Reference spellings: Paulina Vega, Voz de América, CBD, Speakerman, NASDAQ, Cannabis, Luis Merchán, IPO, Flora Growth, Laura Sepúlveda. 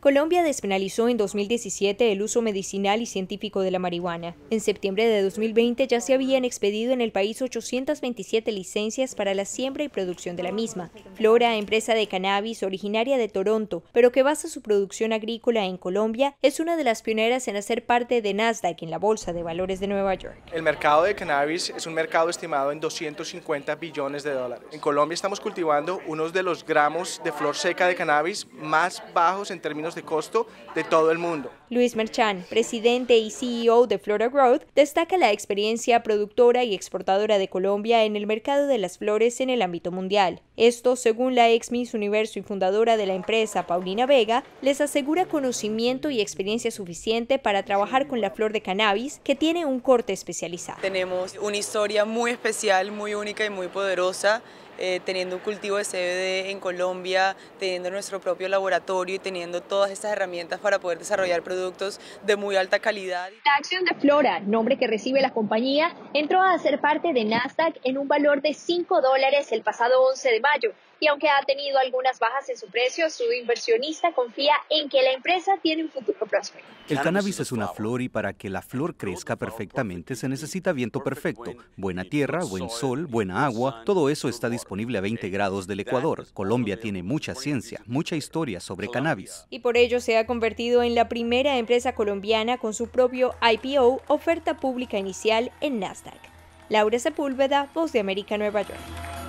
Colombia despenalizó en 2017 el uso medicinal y científico de la marihuana. En septiembre de 2020 ya se habían expedido en el país 827 licencias para la siembra y producción de la misma. Flora, empresa de cannabis originaria de Toronto, pero que basa su producción agrícola en Colombia, es una de las pioneras en hacer parte de NASDAQ en la Bolsa de Valores de Nueva York. El mercado de cannabis es un mercado estimado en $250 billones. En Colombia estamos cultivando unos de los gramos de flor seca de cannabis más bajos en términos de costo de todo el mundo. Luis Merchán, presidente y CEO de Flora Growth, destaca la experiencia productora y exportadora de Colombia en el mercado de las flores en el ámbito mundial. Esto, según la ex Miss Universo y fundadora de la empresa, Paulina Vega, les asegura conocimiento y experiencia suficiente para trabajar con la flor de cannabis, que tiene un corte especializado. Tenemos una historia muy especial, muy única y muy poderosa, teniendo un cultivo de CBD en Colombia, teniendo nuestro propio laboratorio y teniendo todas estas herramientas para poder desarrollar productos de muy alta calidad. La acción de Flora, nombre que recibe la compañía, entró a ser parte de NASDAQ en un valor de $5 el pasado 11 de mayo. Y aunque ha tenido algunas bajas en su precio, su inversionista confía en que la empresa tiene un futuro próspero. El cannabis es una flor y para que la flor crezca perfectamente se necesita viento perfecto, buena tierra, buen sol, buena agua. Todo eso está disponible a 20 grados del Ecuador. Colombia tiene mucha ciencia, mucha historia sobre cannabis. Y por ello se ha convertido en la primera empresa colombiana con su propio IPO, oferta pública inicial en NASDAQ. Laura Sepúlveda, Voz de América, Nueva York.